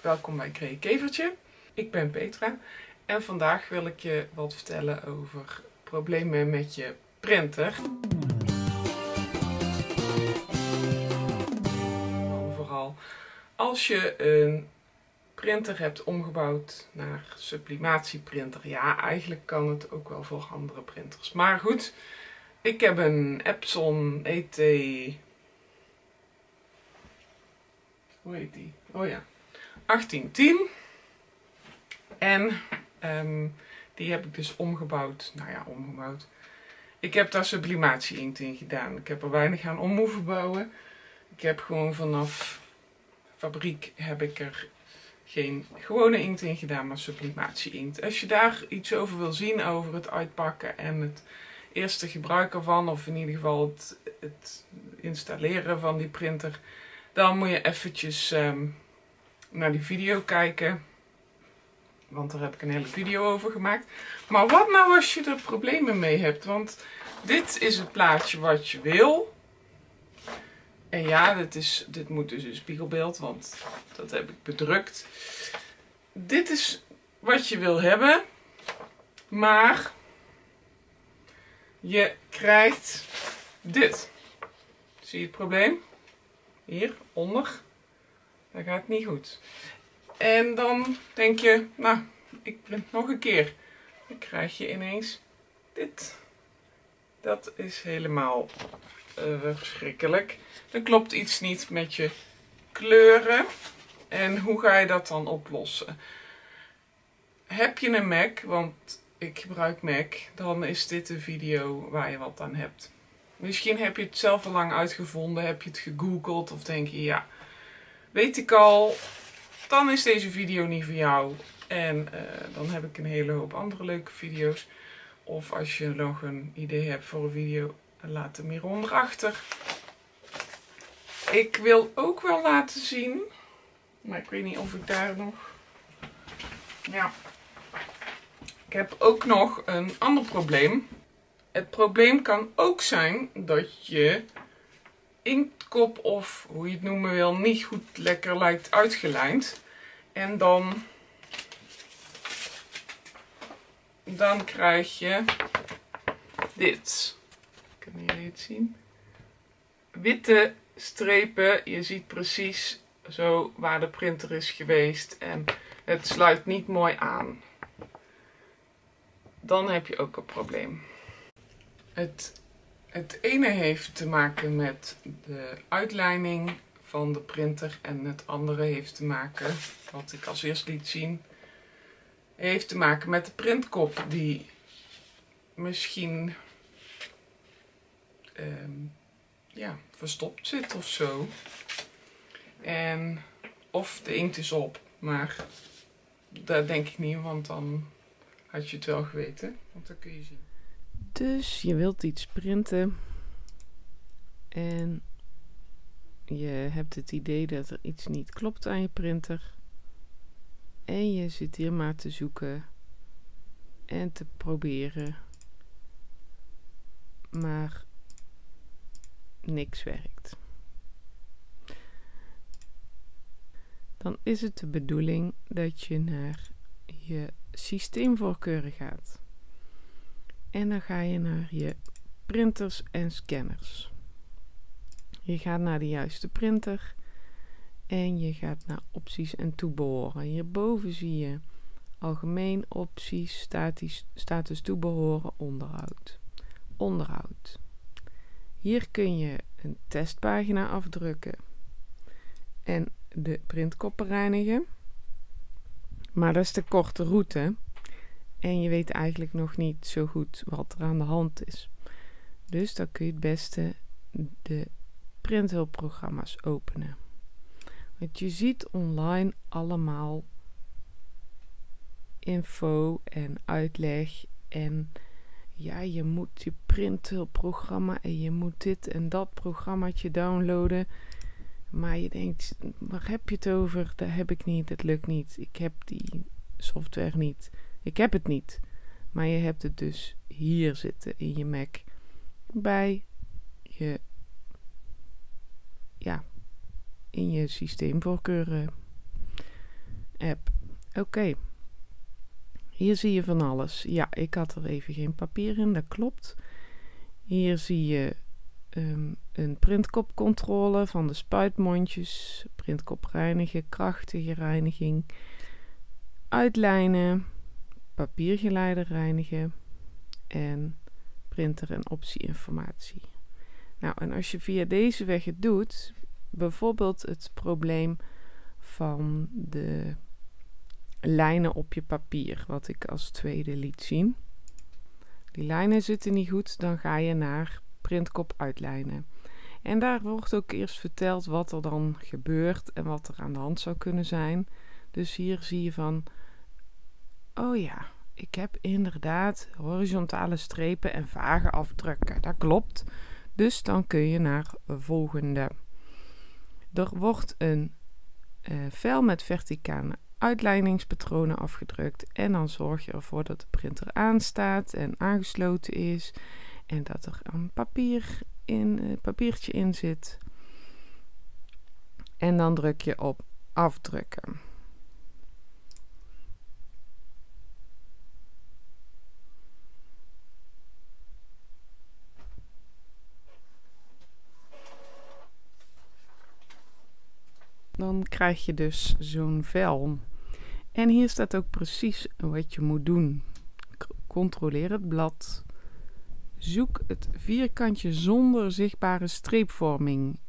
Welkom bij Creakevertje. Ik ben Petra en vandaag wil ik je wat vertellen over problemen met je printer. Vooral als je een printer hebt omgebouwd naar sublimatieprinter. Ja, eigenlijk kan het ook wel voor andere printers. Maar goed, ik heb een Epson ET... Hoe heet die? Oh ja, 1810. En die heb ik dus omgebouwd. Nou ja, omgebouwd. Ik heb daar sublimatie inkt in gedaan. Ik heb er weinig aan om hoeven bouwen. Ik heb gewoon vanaf fabriek heb ik er geen gewone inkt in gedaan, maar sublimatie inkt. Als je daar iets over wil zien, over het uitpakken en het eerste gebruik ervan, of in ieder geval het installeren van die printer, dan moet je eventjes naar die video kijken. Want daar heb ik een hele video over gemaakt. Maar wat nou als je er problemen mee hebt? Want dit is het plaatje wat je wil. En ja, dit moet dus een spiegelbeeld, want dat heb ik bedrukt. Dit is wat je wil hebben. Maar je krijgt dit. Zie je het probleem? Hieronder. Dat gaat niet goed. En dan denk je, nou, ik print nog een keer. Dan krijg je ineens dit. Dat is helemaal verschrikkelijk. Dan klopt iets niet met je kleuren. En hoe ga je dat dan oplossen? Heb je een Mac, want ik gebruik Mac, dan is dit een video waar je wat aan hebt. Misschien heb je het zelf al lang uitgevonden, heb je het gegoogeld of denk je, ja, weet ik al, dan is deze video niet voor jou. En dan heb ik een hele hoop andere leuke video's. Of als je nog een idee hebt voor een video, laat hem hieronder achter. Ik wil ook wel laten zien, maar ik weet niet of ik daar nog... Ja, ik heb ook nog een ander probleem. Het probleem kan ook zijn dat je inktkop, of hoe je het noemen wil, niet goed lekker lijkt uitgelijnd. En dan krijg je dit. Kunnen jullie het zien? Witte strepen. Je ziet precies zo waar de printer is geweest. En het sluit niet mooi aan. Dan heb je ook een probleem. Het ene heeft te maken met de uitlijning van de printer en het andere heeft te maken, wat ik als eerst liet zien, heeft te maken met de printkop die misschien ja, verstopt zit of zo. En of de inkt is op, maar dat denk ik niet, want dan had je het wel geweten, want dat kun je zien. Dus je wilt iets printen en je hebt het idee dat er iets niet klopt aan je printer en je zit hier maar te zoeken en te proberen, maar niks werkt. Dan is het de bedoeling dat je naar je systeemvoorkeuren gaat. En dan ga je naar je printers en scanners. Je gaat naar de juiste printer. En je gaat naar opties en toebehoren. Hierboven zie je algemeen opties, status toebehoren, onderhoud. Hier kun je een testpagina afdrukken. En de printkoppen reinigen. Maar dat is de korte route. En je weet eigenlijk nog niet zo goed wat er aan de hand is. Dus dan kun je het beste de printhulpprogramma's openen. Want je ziet online allemaal info en uitleg. En ja, je moet je printhulpprogramma en je moet dit en dat programmaatje downloaden. Maar je denkt, waar heb je het over? Dat heb ik niet, dat lukt niet. Ik heb die software niet. Ik heb het niet, maar je hebt het dus hier zitten in je Mac bij je, ja, in je systeemvoorkeuren. app. Oké. Hier zie je van alles. Ja, ik had er even geen papier in, dat klopt. Hier zie je een printkopcontrole van de spuitmondjes. Printkop reinigen, krachtige reiniging. Uitlijnen, papiergeleider reinigen en printer- en optieinformatie. Nou, en als je via deze weg het doet, bijvoorbeeld het probleem van de lijnen op je papier, wat ik als tweede liet zien. Die lijnen zitten niet goed, dan ga je naar printkop uitlijnen. En daar wordt ook eerst verteld wat er dan gebeurt en wat er aan de hand zou kunnen zijn. Dus hier zie je van, oh ja, ik heb inderdaad horizontale strepen en vage afdrukken. Dat klopt. Dus dan kun je naar volgende. Er wordt een vel met verticale uitlijningspatronen afgedrukt. En dan zorg je ervoor dat de printer aanstaat en aangesloten is. En dat er een papiertje in zit. En dan druk je op afdrukken. Dan krijg je dus zo'n vel. En hier staat ook precies wat je moet doen. Controleer het blad. Zoek het vierkantje zonder zichtbare streepvorming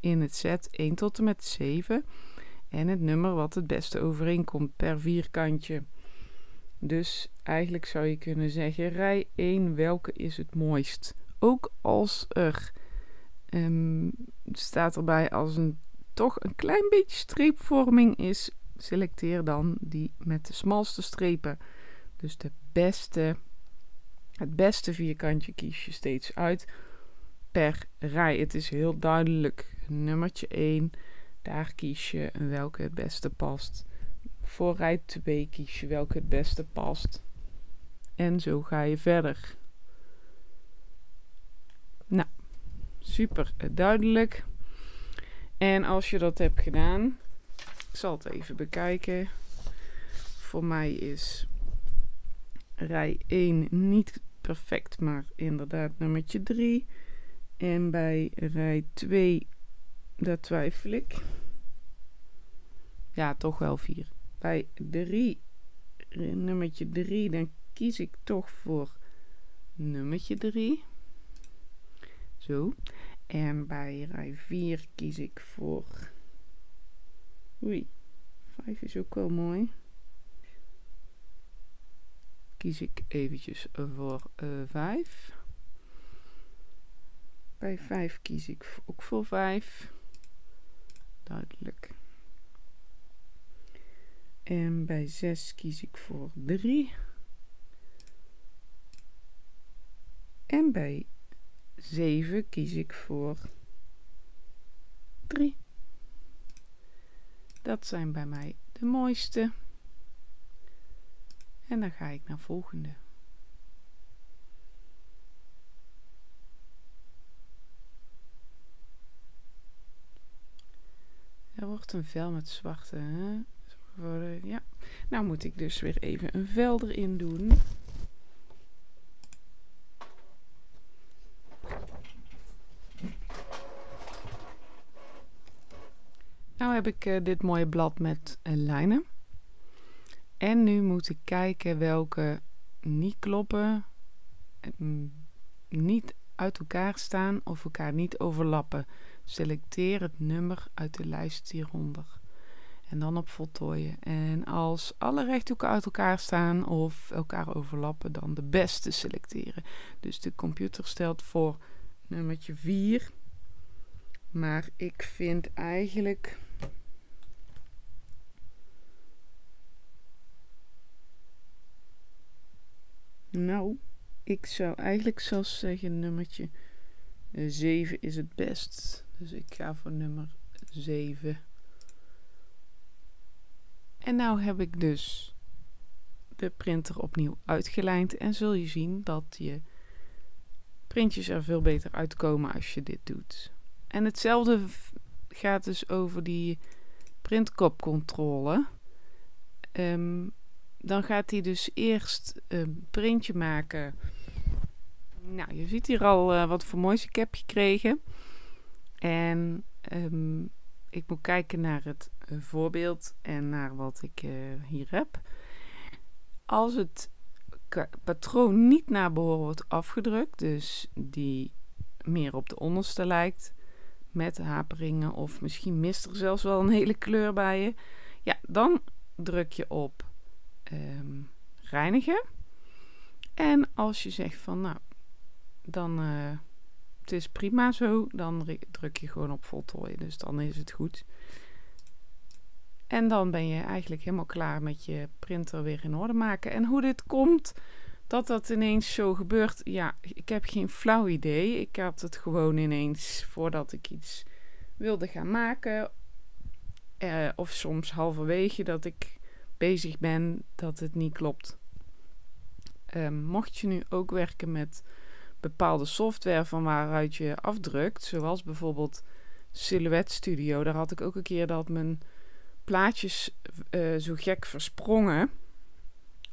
in het set 1 tot en met 7. En het nummer wat het beste overeenkomt per vierkantje. Dus eigenlijk zou je kunnen zeggen, rij 1, welke is het mooist? Ook als er, staat erbij als een toch een klein beetje streepvorming is, selecteer dan die met de smalste strepen. Dus het beste vierkantje kies je steeds uit per rij. Het is heel duidelijk, nummertje 1, daar kies je welke het beste past. Voor rij 2 kies je welke het beste past. En zo ga je verder. Nou, super duidelijk. En als je dat hebt gedaan, ik zal het even bekijken. Voor mij is rij 1 niet perfect, maar inderdaad nummertje 3. En bij rij 2, daar twijfel ik. Ja, toch wel 4. Bij nummertje 3, dan kies ik toch voor nummertje 3. Zo. En bij rij 4 kies ik voor... Oei, 5 is ook wel mooi. Kies ik eventjes voor 5. Bij 5 kies ik ook voor 5. Duidelijk. En bij 6 kies ik voor 3. En bij 7 kies ik voor 3. Dat zijn bij mij de mooiste. En dan ga ik naar volgende. Er wordt een vel met zwarte. Hè? Ja. Nou moet ik dus weer even een vel erin doen. Nou heb ik dit mooie blad met lijnen. En nu moet ik kijken welke niet kloppen, niet uit elkaar staan of elkaar niet overlappen. Selecteer het nummer uit de lijst hieronder. En dan op voltooien. En als alle rechthoeken uit elkaar staan of elkaar overlappen, dan de beste selecteren. Dus de computer stelt voor nummertje 4. Maar ik vind eigenlijk... Nou, ik zou eigenlijk zelfs zeggen nummertje 7 is het best. Dus ik ga voor nummer 7. En nou heb ik dus de printer opnieuw uitgelijnd. En zul je zien dat je printjes er veel beter uitkomen als je dit doet. En hetzelfde gaat dus over die printkopcontrole. Dan gaat hij dus eerst een printje maken. Nou, je ziet hier al wat voor moois ik heb gekregen. En ik moet kijken naar het voorbeeld en naar wat ik hier heb. Als het patroon niet naar behoren wordt afgedrukt, dus die meer op de onderste lijkt, met haperingen of misschien mist er zelfs wel een hele kleur bij je, ja, dan druk je op reinigen. En als je zegt van nou, dan het is prima zo, dan druk je gewoon op voltooien, dus dan is het goed. En dan ben je eigenlijk helemaal klaar met je printer weer in orde maken. En hoe dit komt, dat dat ineens zo gebeurt, ja, ik heb geen flauw idee. Ik had het gewoon ineens voordat ik iets wilde gaan maken. Of soms halverwege dat ik bezig ben, dat het niet klopt. Mocht je nu ook werken met bepaalde software van waaruit je afdrukt, zoals bijvoorbeeld Silhouette Studio. Daar had ik ook een keer dat mijn plaatjes zo gek versprongen,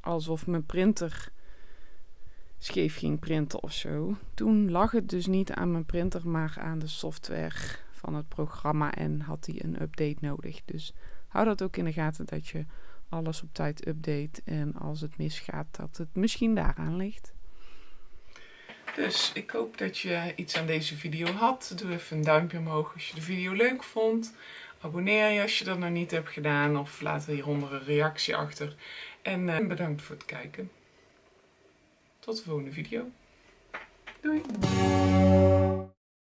alsof mijn printer scheef ging printen of zo. Toen lag het dus niet aan mijn printer, maar aan de software van het programma en had die een update nodig. Dus hou dat ook in de gaten, dat je alles op tijd update en als het misgaat, dat het misschien daaraan ligt. Dus ik hoop dat je iets aan deze video had. Doe even een duimpje omhoog als je de video leuk vond. Abonneer je als je dat nog niet hebt gedaan of laat hieronder een reactie achter. En bedankt voor het kijken. Tot de volgende video. Doei!